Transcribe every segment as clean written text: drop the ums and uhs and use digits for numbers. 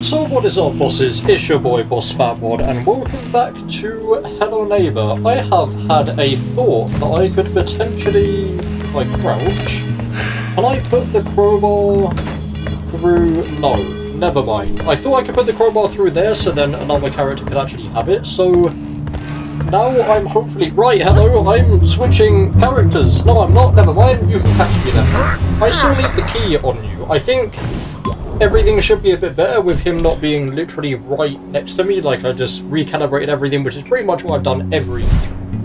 So what is up, bosses? It's your boy Bo55 Fatwod, and welcome back to Hello Neighbor. I have had a thought that I could potentially, like, crouch. Can I put the crowbar through? No, never mind. I thought I could put the crowbar through there, so then another character could actually have it. So now I'm hopefully right. Hello, I'm switching characters. No, I'm not. Never mind. You can catch me then. I still need the key on you. I think everything should be a bit better with him not being literally right next to me. Like, I just recalibrated everything, which is pretty much what I've done every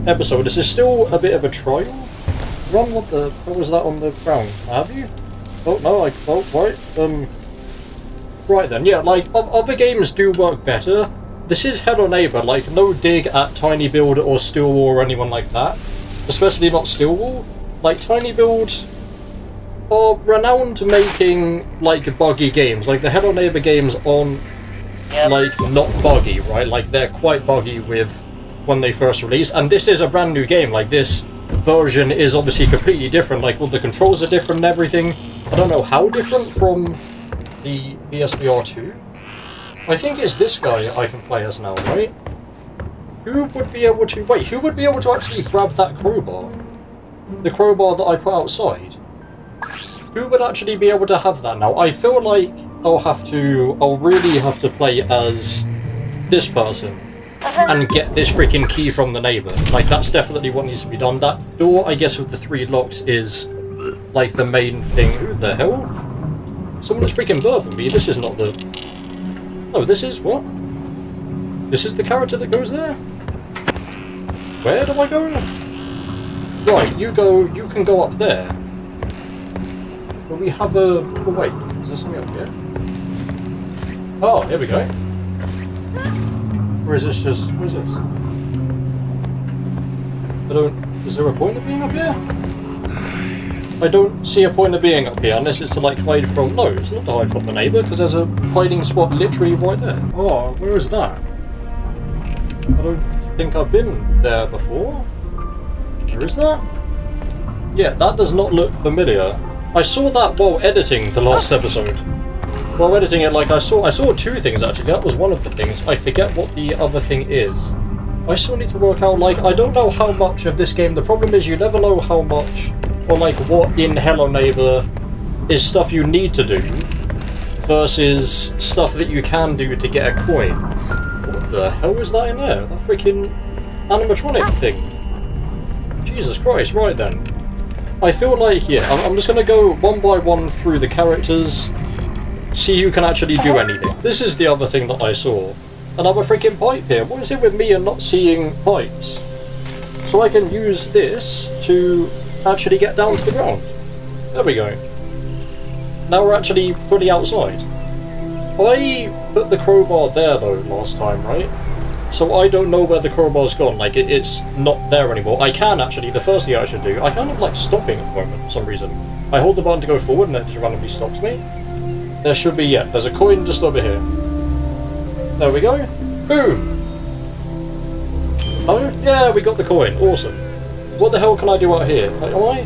episode. This is still a bit of a trial run. What the hell was that on the ground? Have you? Oh no, like, oh right, right then, yeah, like, other games do work better. This is Hello Neighbor, like, no dig at Tiny Build or Steelwall or anyone like that, especially not Steelwall. Like, Tiny Build are renowned to making, like, buggy games. Like, the Hello Neighbor games on, like, not buggy, right? Like, they're quite buggy with when they first released, and this is a brand new game. Like, this version is obviously completely different. Like, all the controls are different and everything. I don't know how different from the PSVR2. I think it's this guy I can play as now, right? Who would be able to... wait, who would be able to actually grab that crowbar? The crowbar that I put outside? Who would actually be able to have that now? I feel like I'll really have to play as this person and get this freaking key from the neighbor. Like, that's definitely what needs to be done. That door, I guess, with the three locks is, like, the main thing. Who the hell? Someone's freaking burping me. This is not the... no, this is what? This is the character that goes there? Where do I go? Right, you go... you can go up there. Will we have a... oh wait, is there something up here? Oh, here we go. Or is this just... what is this? I don't... is there a point of being up here? I don't see a point of being up here, unless it's to, like, hide from... no, it's not to hide from the neighbour, because there's a hiding spot literally right there. Oh, where is that? I don't think I've been there before. Where is that? Yeah, that does not look familiar. I saw that while editing the last episode. While editing it, like, I saw two things, actually. That was one of the things. I forget what the other thing is. I still need to work out, like, I don't know how much of this game. The problem is you never know how much, or, like, what in Hello Neighbor is stuff you need to do versus stuff that you can do to get a coin. What the hell is that in there? That freaking animatronic thing. Jesus Christ, right then. I feel like, yeah, I'm just going to go one by one through the characters, see who can actually do anything. This is the other thing that I saw. Another freaking pipe here. What is it with me and not seeing pipes? So I can use this to actually get down to the ground. There we go. Now we're actually fully outside. I put the crowbar there, though, last time, right? So I don't know where the crowbar's gone. Like, it's not there anymore. I can actually, the first thing I should do, I kind of like stopping at the moment for some reason. I hold the button to go forward and it just randomly stops me. There should be, yeah, there's a coin just over here. There we go. Boom! Oh, yeah, we got the coin. Awesome. What the hell can I do out here? Like, am I?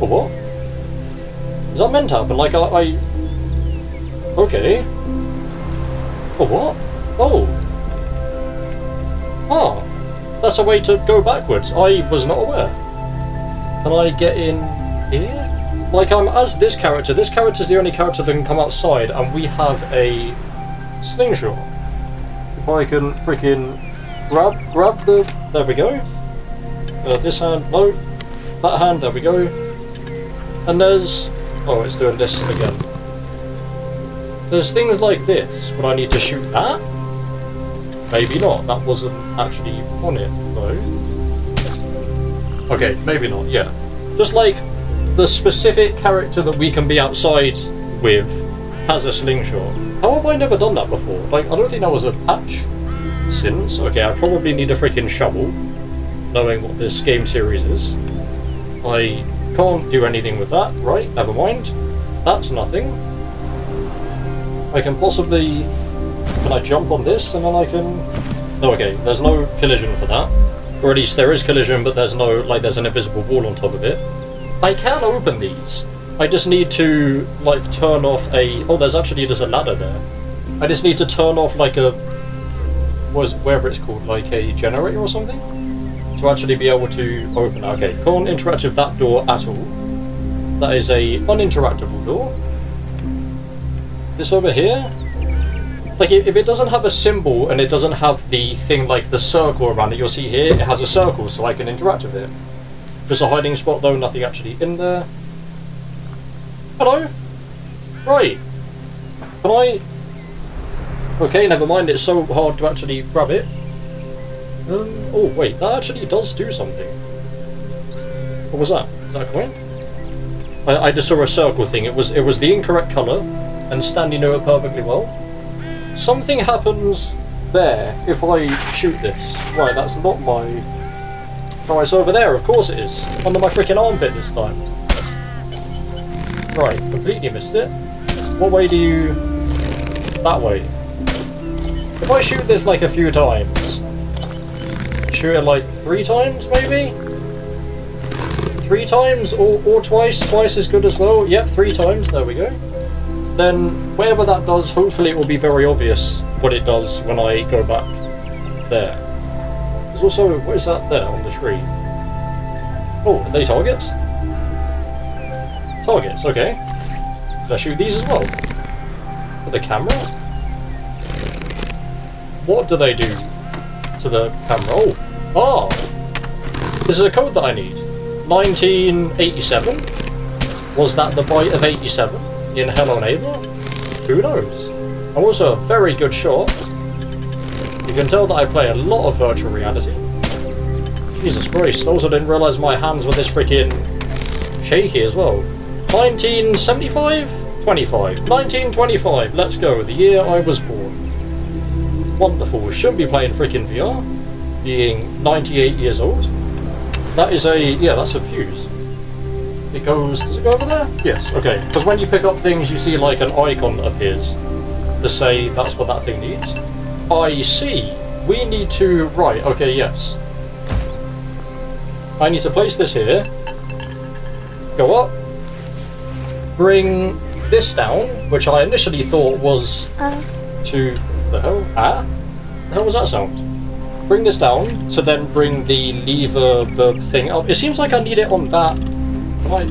Or what? Is that meant to happen? Like, I... okay. Or what? Oh. Ah, that's a way to go backwards. I was not aware. Can I get in here? Like, I'm as this character. This character's the only character that can come outside, and we have a slingshot. If I can freaking grab the... there we go. This hand, no. That hand, there we go. And there's... oh, it's doing this again. There's things like this. Would I need to shoot that? Maybe not. That wasn't actually on it, though. Okay, maybe not, yeah. Just like, the specific character that we can be outside with has a slingshot. How have I never done that before? Like, I don't think that was a patch since. Okay, I probably need a freaking shovel, knowing what this game series is. I can't do anything with that, right? Never mind. That's nothing. I can possibly... can I jump on this and then I can... no, okay, there's no collision for that. Or at least there is collision, but there's no... like, there's an invisible wall on top of it. I can open these. I just need to, like, turn off a... oh, there's actually just a ladder there. I just need to turn off like a, whatever it's called, like a generator or something, to actually be able to open it. Okay, can't interact with that door at all. That is a uninteractable door. This over here, like if it doesn't have a symbol and it doesn't have the thing like the circle around it, you'll see here it has a circle, so I can interact with it. Just a hiding spot though, nothing actually in there. Hello? Right. Can I... Okay, never mind, it's so hard to actually grab it. Oh wait, that actually does do something. What was that? Is that a coin? I just saw a circle thing. It was the incorrect colour, and Stan, you knew it perfectly well. Something happens there if I shoot this. Right, that's not my... Oh, it's over there, of course it is. Under my freaking armpit this time. Right, completely missed it. What way do you... That way. If I shoot this like a few times... Shoot it like 3 times, maybe? 3 times or twice? Twice is good as well. Yep, 3 times. There we go. Then, whatever that does, hopefully it will be very obvious what it does when I go back there. There's also... What is that there on the tree? Oh, are they targets? Targets, okay. Did I shoot these as well? With the camera? What do they do to the camera? Oh! Ah! This is a code that I need. 1987? Was that the bite of 87 in Hello Neighbor? Who knows? I'm also a very good shot. You can tell that I play a lot of virtual reality. Jesus Christ, I also didn't realise my hands were this freaking shaky as well. 1975? 25. 1925, let's go, the year I was born. Wonderful, we shouldn't be playing freaking VR, being 98 years old. That is a, yeah, that's a fuse. It goes, does it go over there? Yes, okay. Because when you pick up things, you see like an icon that appears to say that's what that thing needs. I see, we need to, right, okay, yes. I need to place this here. Go up. Bring this down, which I initially thought was to the hell. Ah, the hell was that sound? Bring this down to then bring the lever thing up. It seems like I need it on that. Right,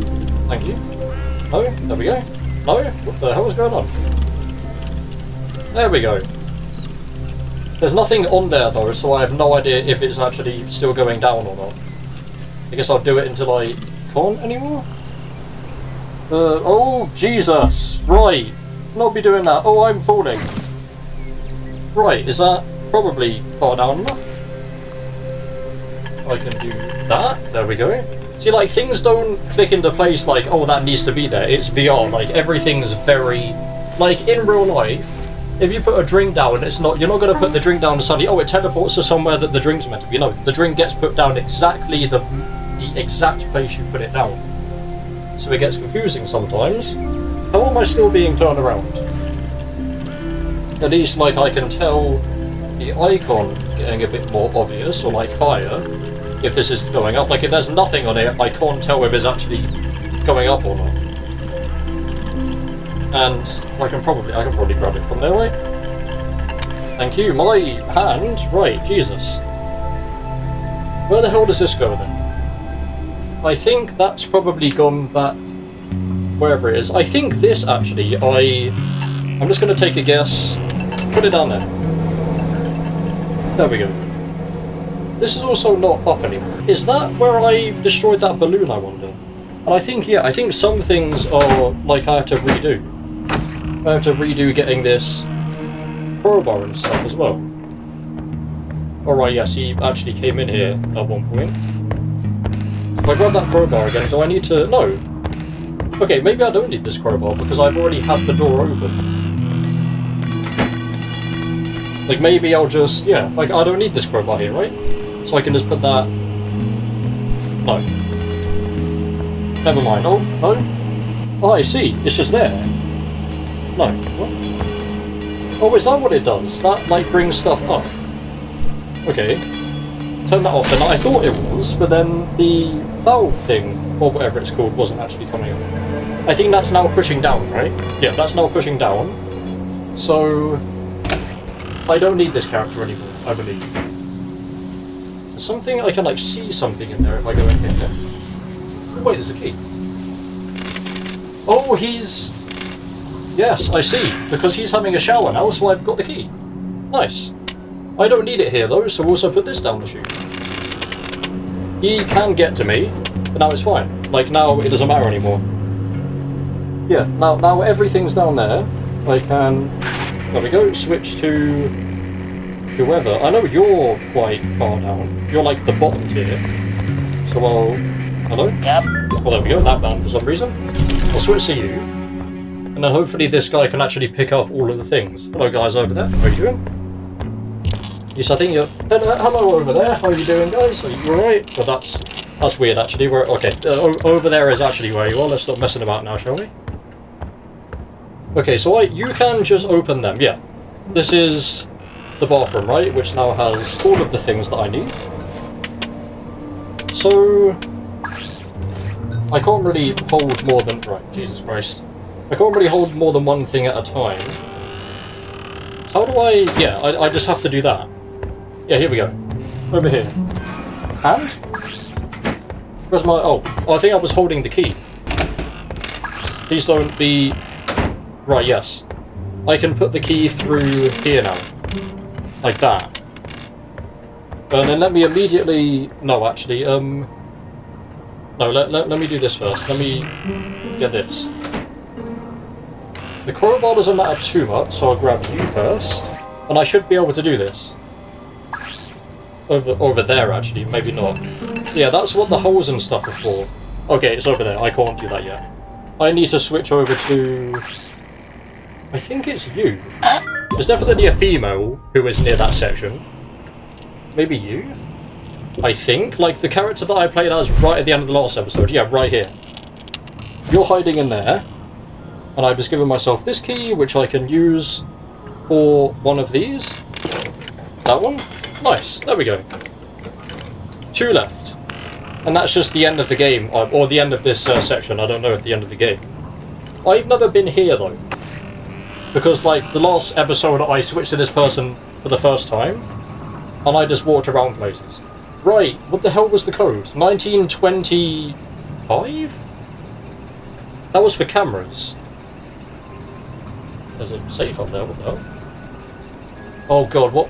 thank you. No, there we go. No, what the hell is going on? There we go. There's nothing on there though, so I have no idea if it's actually still going down or not. I guess I'll do it until I can't anymore. Oh, Jesus! Right! Not be doing that. Oh, I'm falling. Right, is that probably far down enough? I can do that. There we go. See, like, things don't click into place like, oh, that needs to be there. It's VR. Like, everything's very... Like, in real life, if you put a drink down, it's not... You're not going to put the drink down and suddenly, oh, it teleports to somewhere that the drink's meant to be. No, the drink gets put down exactly the exact place you put it down. So it gets confusing sometimes. How am I still being turned around? At least, like, I can tell the icon getting a bit more obvious, or, like, higher, if this is going up. Like, if there's nothing on it, I can't tell if it's actually going up or not. And I can probably grab it from there, right? Thank you. My hand, right, Jesus. Where the hell does this go, then? I think that's probably gone back wherever it is. I think this actually, I'm just going to take a guess. Put it down there. There we go. This is also not up anymore. Is that where I destroyed that balloon, I wonder? And I think, yeah, I think some things are, like, I have to redo. I have to redo getting this crowbar and stuff as well. Alright, yes, he actually came in here at one point. If I grab that crowbar again, do I need to... No! Okay, maybe I don't need this crowbar, because I've already had the door open. Like, maybe I'll just... Yeah, like, I don't need this crowbar here, right? So I can just put that... No. Never mind. Oh, no? Oh, I see. It's just there. No. What? Oh, is that what it does? That, like, brings stuff up. Okay. Turn that off, and I thought it was, but then the valve thing, or whatever it's called, wasn't actually coming up. I think that's now pushing down, right? Yeah, that's now pushing down. So I don't need this character anymore, I believe. There's something, I can like see something in there if I go in here. Oh wait, there's a key. Oh, he's... Yes, I see, because he's having a shower now, so I've got the key. Nice. I don't need it here though, so we'll also put this down the chute. He can get to me, but now it's fine. Like, now it doesn't matter anymore. Yeah, now everything's down there. I can... There we go, switch to... whoever. I know you're quite far down. You're like the bottom tier. So I'll... Hello? Yep. Well, there we go, that man for some reason. I'll switch to you. And then hopefully this guy can actually pick up all of the things. Hello guys over there, how are you doing? Yes, I think you're... Hello over there, how are you doing guys? Are you alright? Well, that's weird actually. We're... Okay, over there is actually where you are. Let's stop messing about now, shall we? Okay, so you can just open them, yeah. This is the bathroom, right? Which now has all of the things that I need. So... I can't really hold more than... Right, Jesus Christ. I can't really hold more than one thing at a time. How do I... Yeah, I just have to do that. Yeah, here we go. Over here. And? Where's my... Oh, I think I was holding the key. Please don't be... Right, yes. I can put the key through here now. Like that. And then let me immediately... No, actually, No, let me do this first. Let me get this. The crowbar doesn't matter too much, so I'll grab you first. And I should be able to do this. Over there, actually. Maybe not. Yeah, that's what the holes and stuff are for. Okay, it's over there. I can't do that yet. I need to switch over to... I think it's you. There's definitely a female who is near that section. Maybe you? I think. Like, the character that I played as right at the end of the last episode. Yeah, right here. You're hiding in there. And I've just given myself this key, which I can use for one of these. That one. Nice. There we go. Two left. And that's just the end of the game, or the end of this section. I don't know if the end of the game. I've never been here, though. Because, like, the last episode I switched to this person for the first time, and I just walked around places. Right, what the hell was the code? 1925? That was for cameras. There's a safe up there, what the hell? Oh god, what?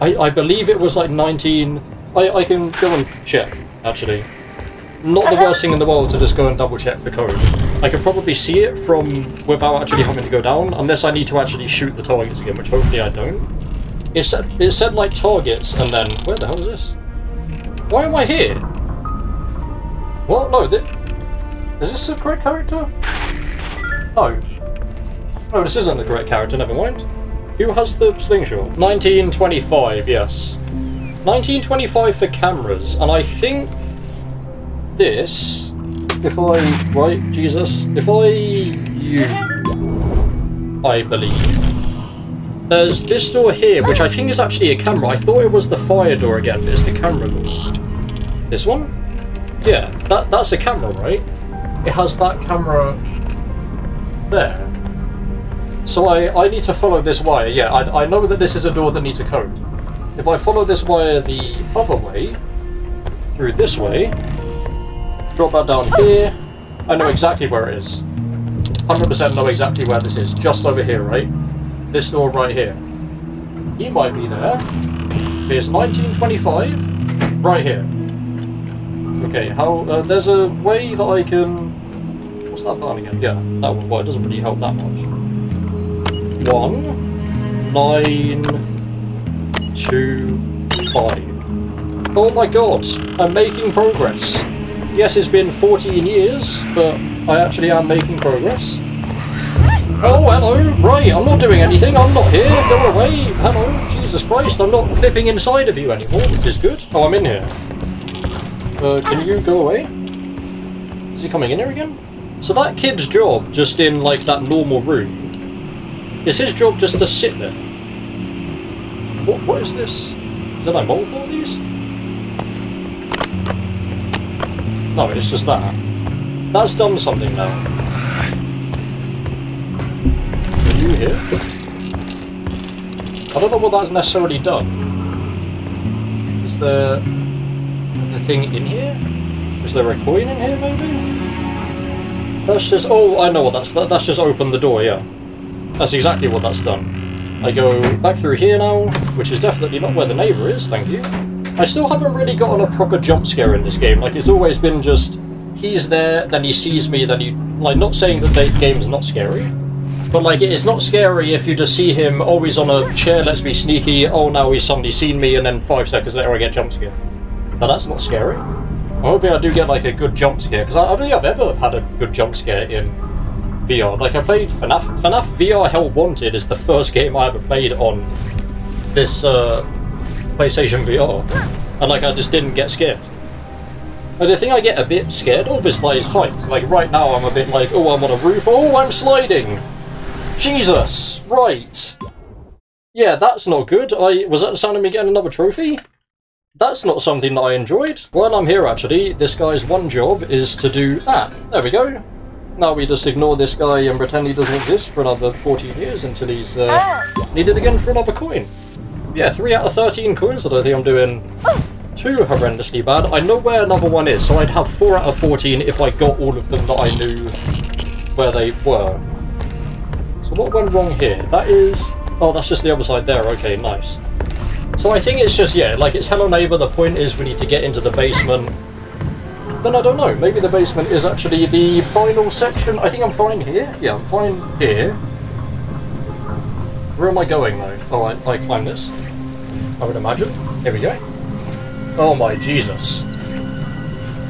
I believe it was like 19... I can go and check, actually. Not the worst thing in the world to just go and double check the code. I can probably see it from without actually having to go down, unless I need to actually shoot the targets again, which hopefully I don't. It said like targets, and then... Where the hell is this? Why am I here? What? No, is this the correct character? No. Oh, this isn't the correct character, never mind. Who has the slingshot? 1925, yes. 1925 for cameras, and I think this, if I, right, Jesus, if I, you, I believe. There's this door here, which I think is actually a camera. I thought it was the fire door again, but it's the camera door. This one? Yeah, that's a camera, right? It has that camera there. So I need to follow this wire, yeah, I know that this is a door that needs a code. If I follow this wire the other way, through this way, drop that down here, I know exactly where it is. 100% know exactly where this is, just over here, right? This door right here. He might be there. Here's 1925, right here. Okay, how, there's a way that I can... What's that button again? Yeah, that one, well, it doesn't really help that much. 1925. Oh my god, I'm making progress. Yes, it's been 14 years, but I actually am making progress. Oh, hello, right, I'm not doing anything, I'm not here, go away, hello, Jesus Christ, I'm not clipping inside of you anymore, which is good. Oh, I'm in here. Can you go away? Is he coming in here again? So that kid's job, just in, like, that normal room, is his job just to sit there? What is this? Did I mold all these? No, it's just that. That's done something now. Are you here? I don't know what that's necessarily done. Is there a thing in here? Is there a coin in here, maybe? That's just... oh, I know what that's... that's just opened the door, yeah. That's exactly what that's done. I go back through here now, which is definitely not where the neighbour is, thank you. I still haven't really gotten a proper jump scare in this game. Like, it's always been just... he's there, then he sees me, then he... like, not saying that the game's not scary, but, like, it's not scary if you just see him always on a chair, let's be sneaky, oh, now he's suddenly seen me, and then 5 seconds later I get jump scare. Now, that's not scary. I'm hoping I do get, like, a good jump scare, because I don't think I've ever had a good jump scare in VR. Like, I played FNAF. FNAF VR Hell Wanted is the first game I ever played on this PlayStation VR, and, like, I just didn't get scared. But the thing I get a bit scared of is like heights. Like right now I'm a bit like, oh, I'm on a roof, oh, I'm sliding! Jesus! Right! Yeah, that's not good. Was that the sound of me getting another trophy? That's not something that I enjoyed. While I'm here actually, this guy's one job is to do that. There we go. Now we just ignore this guy and pretend he doesn't exist for another 14 years until he's needed again for another coin. Yeah, 3 out of 13 coins, I don't think I'm doing... oh. Too horrendously bad. I know where another one is, so I'd have 4 out of 14 if I got all of them that I knew where they were. So what went wrong here? That is... oh, that's just the other side there. Okay, nice. So I think it's just, yeah, like it's Hello Neighbor. The point is we need to get into the basement. Then I don't know. Maybe the basement is actually the final section. I think I'm fine here. Yeah, I'm fine here. Where am I going though? Oh, I climb this. I would imagine. Here we go. Oh my Jesus.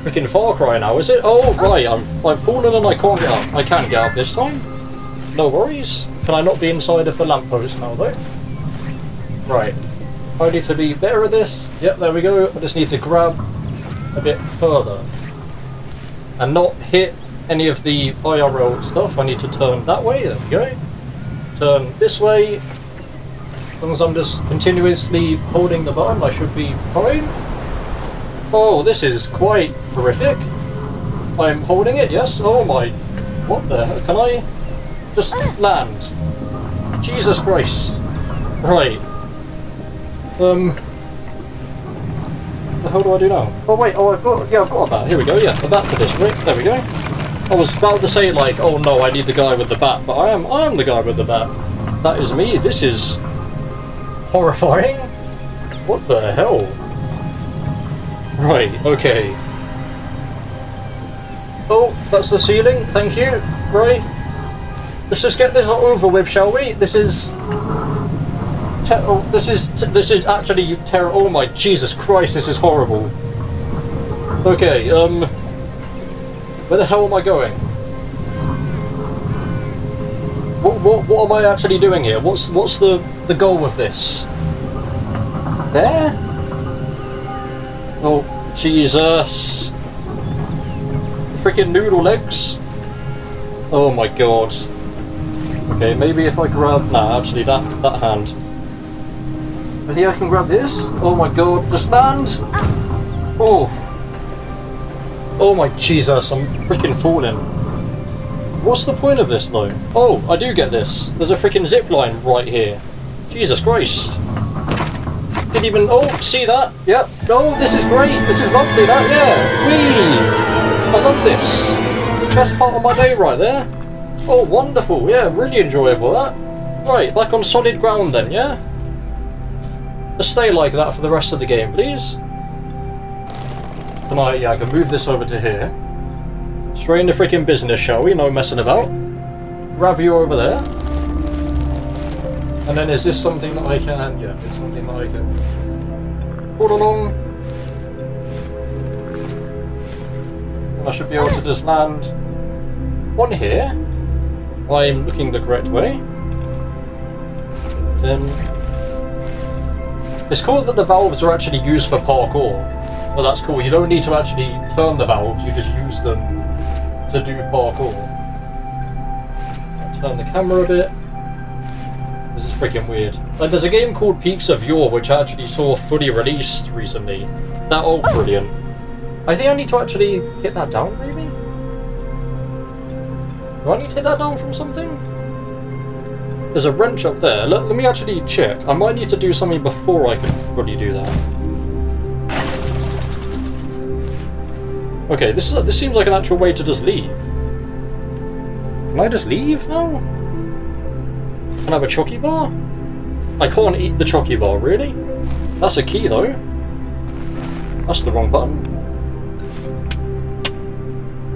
Freaking Far Cry now, is it? Oh, right, I've fallen and I can't get up. I can get up this time. No worries. Can I not be inside of the lamppost now, though? Right. I need to be better at this. Yep, there we go. I just need to grab a bit further. And not hit any of the IRL stuff. I need to turn that way. There we go. Turn this way. As long as I'm just continuously holding the button, I should be fine. Oh, this is quite horrific. I'm holding it, yes. Oh my... what the hell? Can I just land? Jesus Christ. Right. What the hell do I do now? Oh wait, oh, I've got a bat. Here we go, yeah, a bat for this, right? There we go. I was about to say like, oh no, I need the guy with the bat, but I am the guy with the bat. That is me. This is horrifying. What the hell? Right, okay. Oh, that's the ceiling, thank you. Right. Let's just get this over with, shall we? This is... this is actually terrible. Oh my Jesus Christ, this is horrible. Okay, where the hell am I going? What am I actually doing here? What's the goal of this? There? Oh, Jesus. Freaking noodle legs. Oh my God. Okay, maybe if I grab... nah, actually that hand. I think I can grab this? Oh my God, just land! Oh. Oh my Jesus, I'm freaking falling. What's the point of this though? Oh, I do get this. There's a freaking zip line right here. Jesus Christ. Didn't even... oh, see that? Yep. Oh, this is great. This is lovely. That, yeah. Whee! I love this. Best part of my day right there. Oh, wonderful. Yeah, really enjoyable that. Right, back on solid ground then, yeah? Let's stay like that for the rest of the game, please. Can I... yeah, I can move this over to here. Straight into freaking business, shall we? No messing about. Grab you over there. And then is this something that I can... yeah, it's something that I can... pull along. And I should be able to just land on here. I'm looking the correct way. Then... it's cool that the valves are actually used for parkour. Well, that's cool. You don't need to actually turn the valves, you just use them to do parkour. I'll turn the camera a bit. This is freaking weird. Like, there's a game called Peaks of Yore, which I actually saw fully released recently. That old brilliant. I think I need to actually hit that down, maybe? Do I need to hit that down from something? There's a wrench up there. Let me actually check. I might need to do something before I can fully do that. Okay, this seems like an actual way to just leave. Can I just leave now? Can I have a chocky bar? I can't eat the chocky bar, really? That's a key though. That's the wrong button.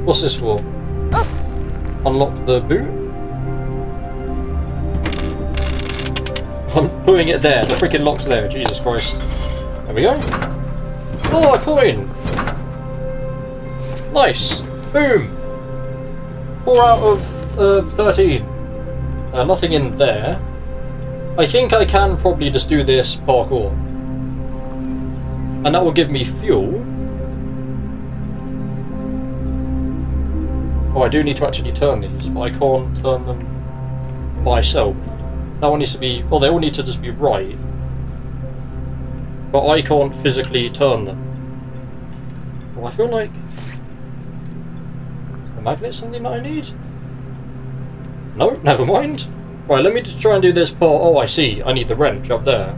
What's this for? Unlock the boot? I'm putting it there. The freaking lock's there. Jesus Christ. There we go. Oh, a coin! Nice! Boom! 4 out of 13. Nothing in there. I think I can probably just do this parkour. And that will give me fuel. Oh, I do need to actually turn these, but I can't turn them myself. That one needs to be... well, they all need to just be right. But I can't physically turn them. Well, I feel like... is the magnet something that I need? No, never mind. Right, let me just try and do this part. Oh, I see. I need the wrench up there.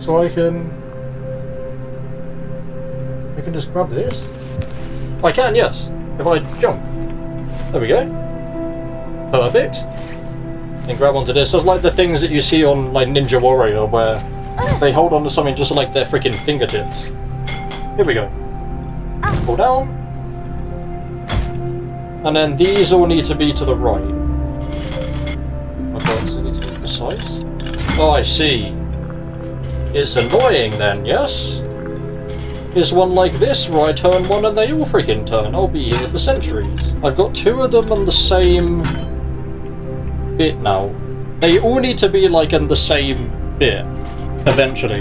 So I can... I can just grab this. I can, yes. If I jump. There we go. Perfect. And grab onto this. That's like the things that you see on like Ninja Warrior where they hold onto something just like their freaking fingertips. Here we go. Pull down. And then these all need to be to the right. Okay, so it needs to be precise. Oh, I see. It's annoying then, yes? Is one like this where I turn one and they all freaking turn. I'll be here for centuries. I've got 2 of them on the same... bit now. They all need to be like in the same bit eventually.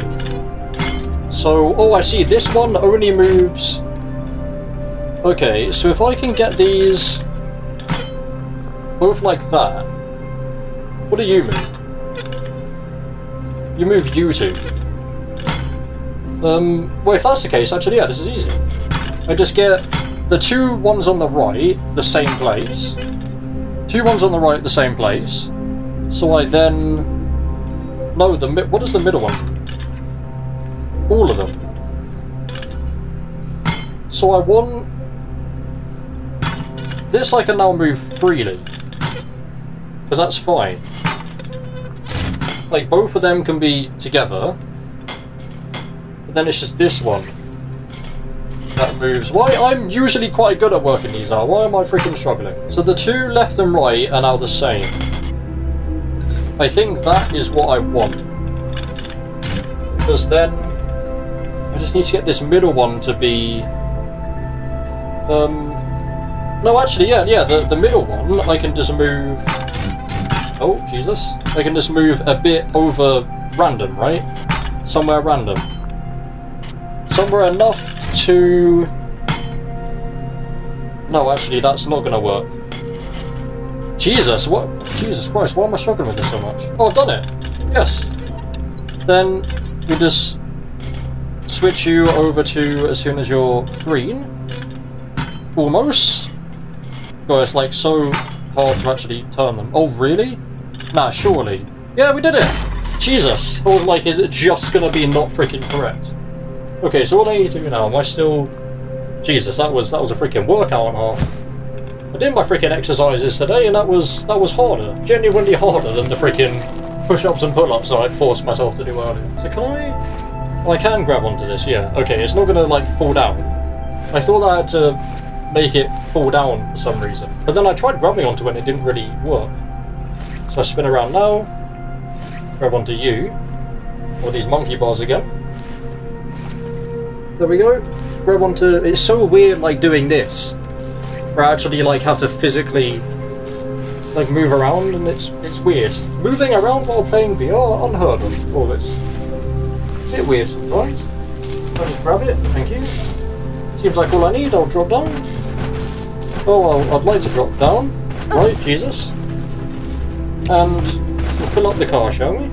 So, oh, I see this one only moves. Okay, so if I can get these both like that, what do you move? You move you two. Well, if that's the case, actually, yeah, this is easy. I just get the 2 ones on the right, the same place. 2 ones on the right at the same place, so I then... no, what is the middle one? All of them. So I want... this I can now move freely. Because that's fine. Like, both of them can be together. But then it's just this one that moves. Why? I'm usually quite good at working these out. Why am I freaking struggling? So the 2 left and right are now the same. I think that is what I want. Because then I just need to get this middle one to be... no, actually, yeah, the middle one I can just move... oh, Jesus. I can just move a bit over random, right? Somewhere random. Somewhere enough... to... no, actually, that's not gonna work. Jesus, what? Jesus Christ, why am I struggling with this so much? Oh, I've done it! Yes! Then, we just switch you over to as soon as you're green. Almost. God, it's like so hard to actually turn them. Oh, really? Nah, surely. Yeah, we did it! Jesus! I was like, is it just gonna be not freaking correct? Okay, so what I need to do now, am I still... Jesus, that was a freaking workout and a half. I did my freaking exercises today and that was harder. Genuinely harder than the freaking push-ups and pull-ups that I forced myself to do earlier. So can I... I can grab onto this, yeah. Okay, it's not gonna, like, fall down. I thought I had to make it fall down for some reason. But then I tried grabbing onto it and it didn't really work. So I spin around now. Grab onto you. Or these monkey bars again. There we go. Grab onto... it's so weird, like, doing this. Where I actually, like, have to physically, like, move around, and it's weird. Moving around while playing VR, unheard of. All this. A bit weird sometimes. I'll just grab it, thank you. Seems like all I need, I'll drop down. Oh, I'd like to drop down. Right, Jesus. And we'll fill up the car, shall we?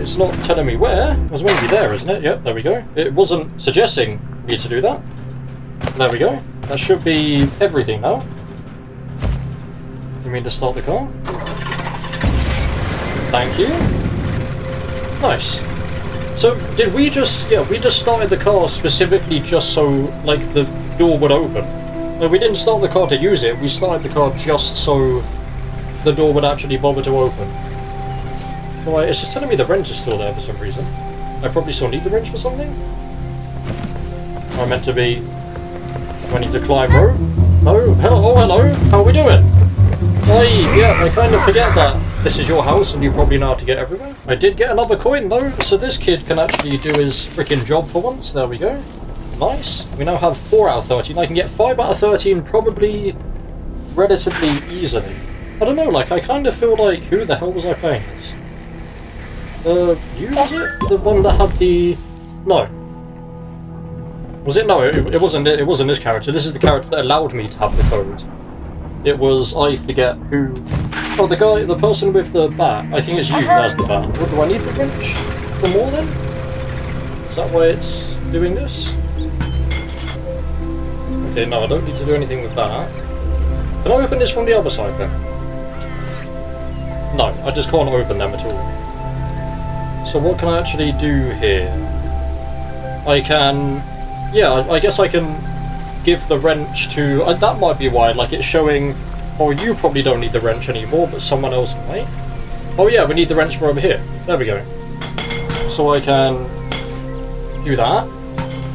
It's not telling me where. It was meant to be there, isn't it? Yep, there we go. It wasn't suggesting me to do that. There we go. That should be everything now. You mean to start the car? Thank you. Nice. So, did we just... Yeah, we just started the car specifically just so, like, the door would open. Like, we didn't start the car to use it, we started the car just so the door would actually bother to open. Well, it's just telling me the wrench is still there for some reason. I probably still need the wrench for something? I meant to be... Do I need to climb rope? No? Hello, oh hello! How are we doing? Aye, yeah, I kind of forget that. This is your house and you probably know how to get everywhere. I did get another coin though, so this kid can actually do his freaking job for once. There we go. Nice. We now have 4 out of 13. I can get 5 out of 13 probably relatively easily. I don't know, like, I kind of feel like, who the hell was I playing this? You was it? The one that had the... No. Was it? No, it wasn't. It wasn't this character. This is the character that allowed me to have the code. It was, I forget who... Oh, the guy, the person with the bat. I think it's you that's the bat. What, do I need the wrench for more then? Is that why it's doing this? Okay, no, I don't need to do anything with that. Can I open this from the other side then? No, I just can't open them at all. So what can I actually do here? I can... Yeah, I guess I can... give the wrench to... that might be why, like, it's showing... Oh, you probably don't need the wrench anymore, but someone else might. Oh yeah, we need the wrench for over here. There we go. So I can... do that.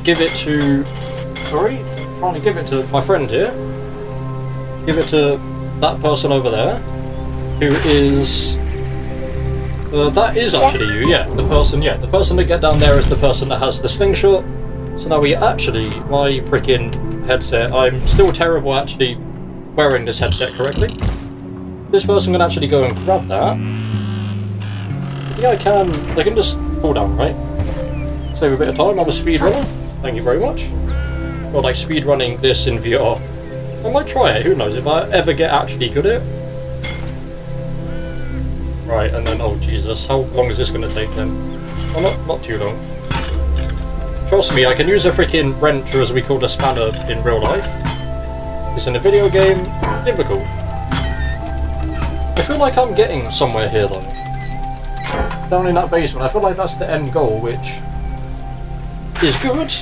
Give it to... Sorry? I'm trying to give it to my friend here. Give it to that person over there. Who is... that is actually you, yeah. The person, yeah. The person that get down there is the person that has the slingshot. So now we actually... My freaking... headset. I'm still terrible at actually wearing this headset correctly. This person can actually go and grab that. I think I can... They can just pull down, right? Save a bit of time. I'm a speedrunner. Thank you very much. Or like speedrunning this in VR. I might try it. Who knows if I ever get actually good at it. Right, and then... Oh, Jesus. How long is this going to take then? Well, not too long. Trust me, I can use a freaking wrench, or as we call a spanner in real life. It's in a video game, difficult. I feel like I'm getting somewhere here though. Down in that basement, I feel like that's the end goal, which is good,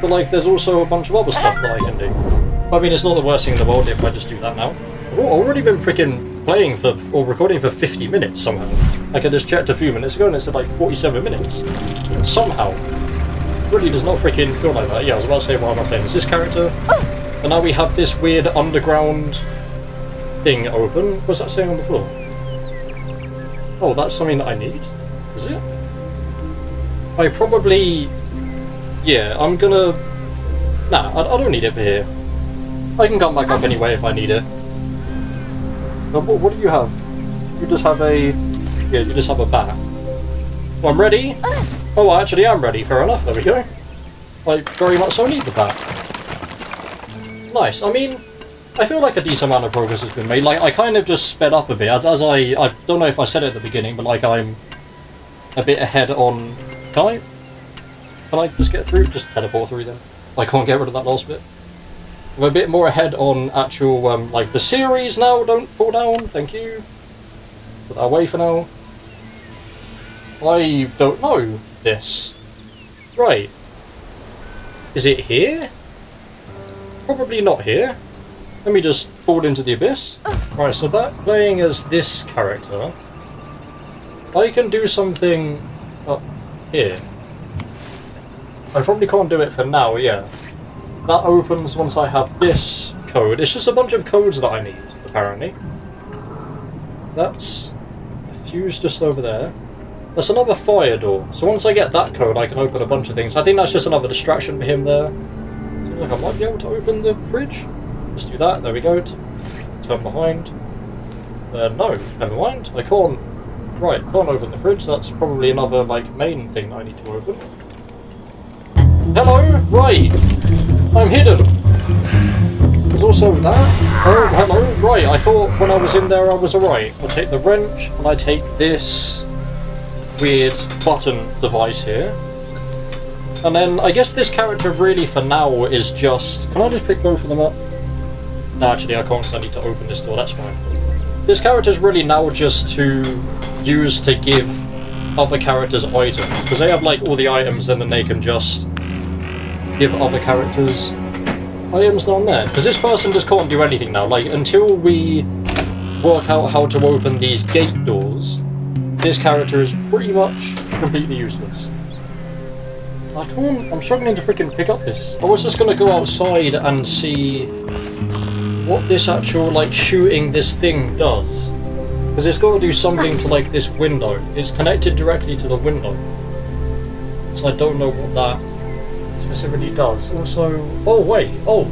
but like there's also a bunch of other stuff that I can do. I mean, it's not the worst thing in the world if I just do that now. I've already been freaking playing for, or recording for 50 minutes somehow. Like I just checked a few minutes ago and it said like 47 minutes. Somehow. Really does not freaking feel like that. Yeah, I was about to say, why am I playing as this character? And now we have this weird underground thing open. What's that saying on the floor? Oh, that's something that I need. Is it? I probably... Yeah, I'm gonna... Nah, I don't need it for here. I can come back up anyway if I need it. Now, what do you have? You just have a... Yeah, you just have a bat. Well, I'm ready. Oh, I actually am ready. Fair enough. There we go. I very much so need the bat. Nice. I mean, I feel like a decent amount of progress has been made. Like, I kind of just sped up a bit. I don't know if I said it at the beginning, but, like, I'm a bit ahead on... Can I just get through? Just teleport through then. I can't get rid of that last bit. I'm a bit more ahead on actual, like, the series now. Don't fall down. Thank you. Put that away for now. I don't know. This. Right. Is it here? Probably not here. Let me just fall into the abyss. Right, so that playing as this character, I can do something up here. I probably can't do it for now, yeah. That opens once I have this code. It's just a bunch of codes that I need, apparently. That's a fuse just over there. That's another fire door. So once I get that code, I can open a bunch of things. I think that's just another distraction for him there. Look, I might be able to open the fridge. Let's do that. There we go. Turn behind. No, never mind. I can't... Right, can't open the fridge. That's probably another, like, main thing that I need to open. Hello? Right. I'm hidden. There's also that. Oh, hello? Right, I thought when I was in there I was alright. I'll take the wrench, and I take this... weird button device here. And then I guess this character really for now is just... Can I just pick both of them up? No, actually I can't because I need to open this door, that's fine. This character's really now just to use to give other characters items, because they have like all the items, and then they can just give other characters items down there. Because this person just can't do anything now. Like, until we work out how to open these gate doors, this character is pretty much completely useless. I can't. I'm struggling to freaking pick up this. I was just gonna go outside and see what this actual, like, shooting this thing does. Because it's got to do something to, like, this window. It's connected directly to the window. So I don't know what that specifically does. Also, oh wait, oh.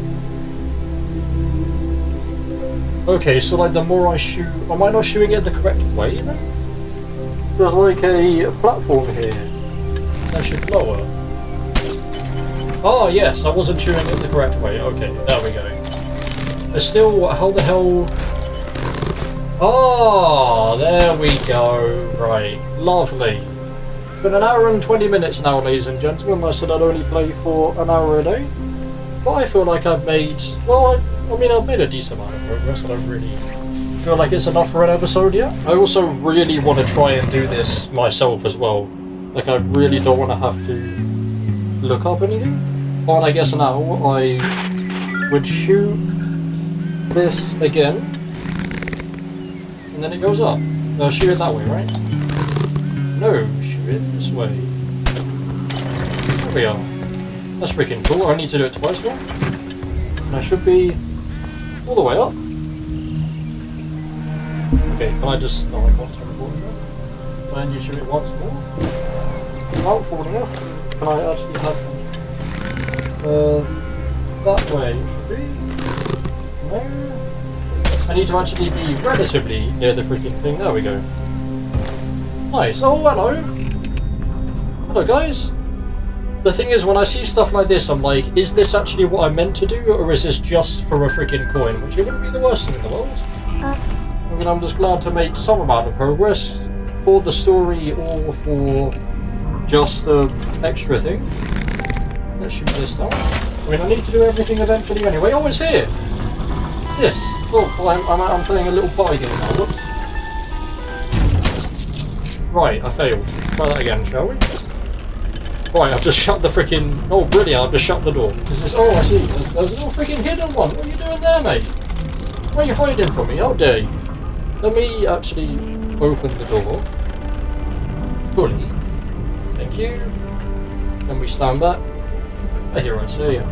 Okay, so, like, the more I shoot, am I not shooting it the correct way then? There's, like, a platform here that should lower. Oh yes, I wasn't shooting it the correct way. Okay, there we go. It's still, how the hell... Oh, there we go. Right, lovely. Been an hour and 20 minutes now, ladies and gentlemen. I said I'd only play for an hour a day, but I feel like I've made, well, I mean, I've made a decent amount of progress. I don't really feel like it's enough for an episode yet. I also really want to try and do this myself as well. Like, I really don't want to have to look up anything. But I guess now I would shoot this again. And then it goes up. No, shoot it that way, right? No, shoot it this way. There we are. That's freaking cool. I need to do it twice more. And I should be all the way up. Okay, can I just... No, I can't teleport again. Can I shoot it once more? Without falling off. Can I actually have... that way should be... No... I need to actually be relatively near the freaking thing. There we go. Nice. Oh, hello. Hello, guys. The thing is, when I see stuff like this, I'm like, is this actually what I meant to do, or is this just for a freaking coin? Which it wouldn't be the worst thing in the world. I mean, I'm just glad to make some amount of progress for the story or for just the extra thing. Let's shoot this down. I mean, I need to do everything eventually anyway. Oh, it's here. This. Oh, well, I'm playing a little pie game now. Whoops. Right, I failed. Try that again, shall we? Right, I've just shut the freaking... Oh, brilliant, I've just shut the door. Oh, I see. There's a little freaking hidden one. What are you doing there, mate? Why are you hiding from me? How dare you? Let me actually open the door. Fully. Thank you. Then we stand back. Hey, right, so yeah.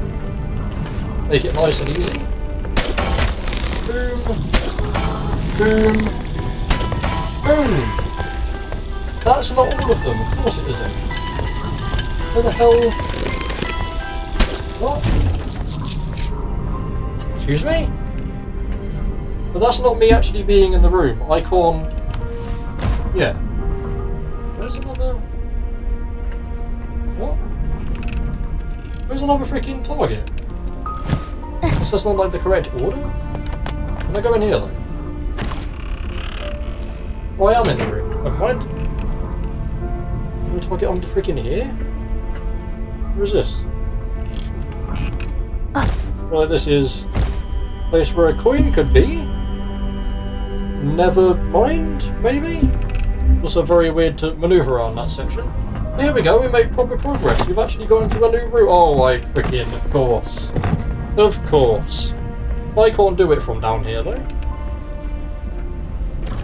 Make it nice and easy. Boom, boom, boom! That's not all of them, of course it isn't. Where the hell? What? Excuse me? But that's not me actually being in the room. I can't... Yeah. Where's another... What? Where's another freaking target? This is not like the correct order? Can I go in here though? Oh, I am in the room. Never mind. Can we target onto freaking here? What is this? Right, this is a place where a coin could be. Never mind, maybe? Also very weird to manoeuvre around that section. Here we go, we made proper progress. We've actually gone to a new route. Oh, I freaking, of course. Of course. I can't do it from down here though.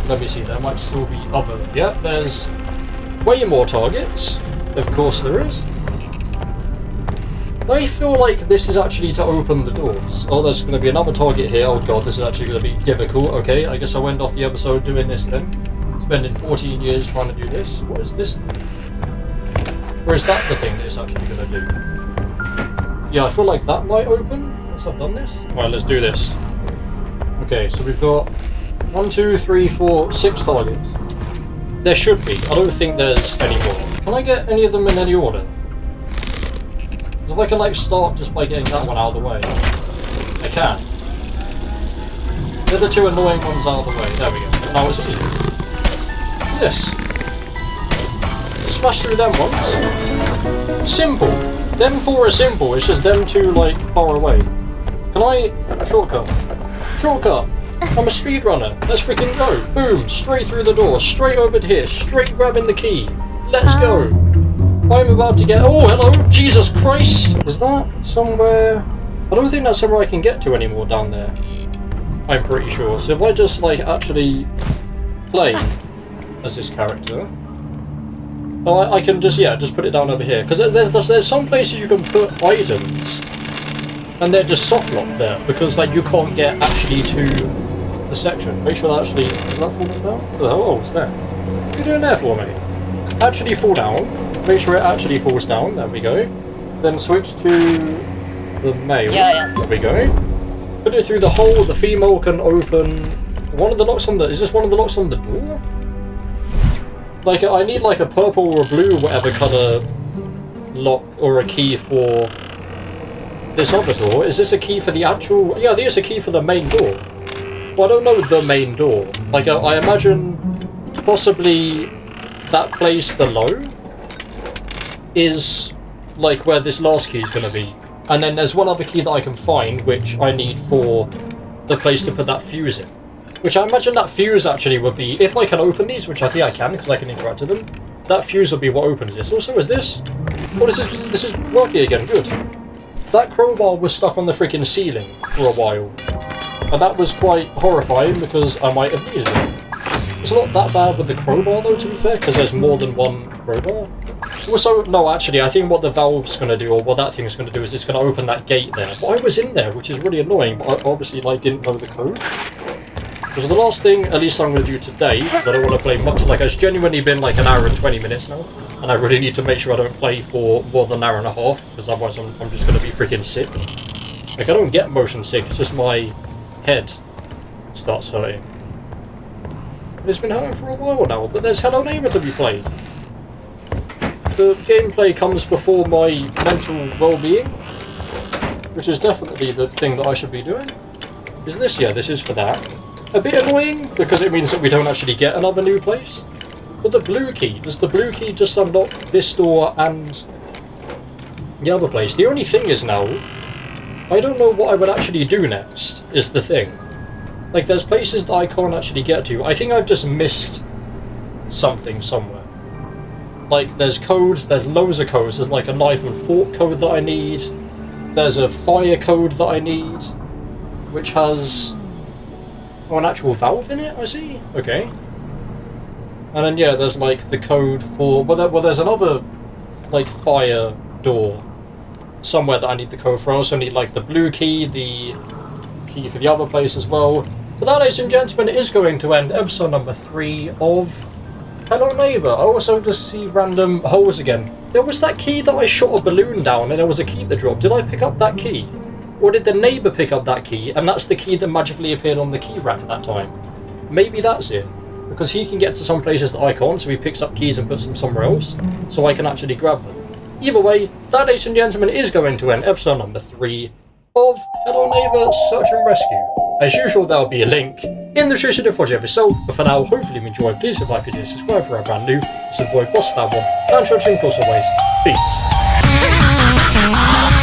Let me see, there might still be other... Yep, there's way more targets. Of course there is. I feel like this is actually to open the doors. Oh, there's going to be another target here. Oh god, this is actually going to be difficult. Okay, I guess I'll end off the episode doing this then. Spending 14 years trying to do this. What is this thing? Or is that the thing that it's actually going to do? Yeah, I feel like that might open. I've done this. Right, let's do this. Okay, so we've got 6 targets. There should be. I don't think there's any more. Can I get any of them in any order? Because if I can, like, start just by getting that one out of the way. I can. Get the two annoying ones out of the way. There we go. Now it's easy. This. Smash through them ones. Simple. Them four are simple. It's just them two, like, far away. Can I... Shortcut. Shortcut! I'm a speedrunner. Let's freaking go. Boom. Straight through the door. Straight over here. Straight grabbing the key. Let's go. I'm about to get... Oh, hello. Jesus Christ. Is that somewhere... I don't think that's somewhere I can get to anymore down there. I'm pretty sure. So if I just, like, actually play as this character... Well, I can just, yeah, just put it down over here. Because there's some places you can put items... And they're just soft locked there because, like, you can't get actually to the section. Make sure that actually... Is that falling down? Oh, it's there. What are you doing there for me? Actually fall down. Make sure it actually falls down. There we go. Then switch to the male. Yeah, yeah. There we go. Put it through the hole. The female can open... One of the locks on the... Is this one of the locks on the door? Like, I need, like, a purple or a blue, whatever colour lock or a key for... This other door, is this a key for the actual... Yeah, I think it's a key for the main door. Well, I don't know the main door. Like, I imagine possibly that place below is, like, where this last key is going to be. And then there's one other key that I can find, which I need for the place to put that fuse in. Which I imagine that fuse actually would be... If I can open these, which I think I can, because I can interact with them, that fuse will be what opens this. Also, is this... Oh, this is working again, good. That crowbar was stuck on the freaking ceiling for a while, and that was quite horrifying because I might have needed it. It's not that bad with the crowbar though, to be fair, because there's more than one crowbar. Also, no, actually, I think what the valve's going to do, or what that thing's going to do, is it's going to open that gate there. But I was in there, which is really annoying, but I obviously, like, didn't know the code. Because the last thing, at least I'm going to do today, because I don't want to play much, like, it's genuinely been like an hour and 20 minutes now, and I really need to make sure I don't play for more than an hour and a half, because otherwise I'm just going to be freaking sick. Like, I don't get motion sick, it's just my head starts hurting. It's been hurting for a while now, but there's Hello Neighbor to be played. The gameplay comes before my mental well-being, which is definitely the thing that I should be doing. Is this? Yeah, this is for that. A bit annoying, because it means that we don't actually get another new place. But the blue key, does the blue key just unlock this door and the other place? The only thing is now, I don't know what I would actually do next, is the thing. Like, there's places that I can't actually get to. I think I've just missed something somewhere. Like, there's codes, there's loads of codes, there's like a knife and fork code that I need, there's a fire code that I need, which has... Oh, an actual valve in it? I see. Okay. And then, yeah, there's, like, the code for... Well, there's another, like, fire door somewhere that I need the code for. I also need, like, the blue key, the key for the other place as well. But that, ladies and gentlemen, is going to end episode number 3 of Hello Neighbor. I also just see random holes again. There was that key that I shot a balloon down, and there was a key that dropped. Did I pick up that key? Or did the neighbour pick up that key, and that's the key that magically appeared on the key rack at that time? Maybe that's it. Because he can get to some places that I can't, so he picks up keys and puts them somewhere else, so I can actually grab them. Either way, that, ladies and gentlemen, is going to end episode number 3 of Hello Neighbor Search and Rescue. As usual, there'll be a link in the description for every episode, but for now, hopefully you enjoyed. Please if you did, subscribe for our brand new. This is Bo55 Fatwod, and watching, of course, always, peace.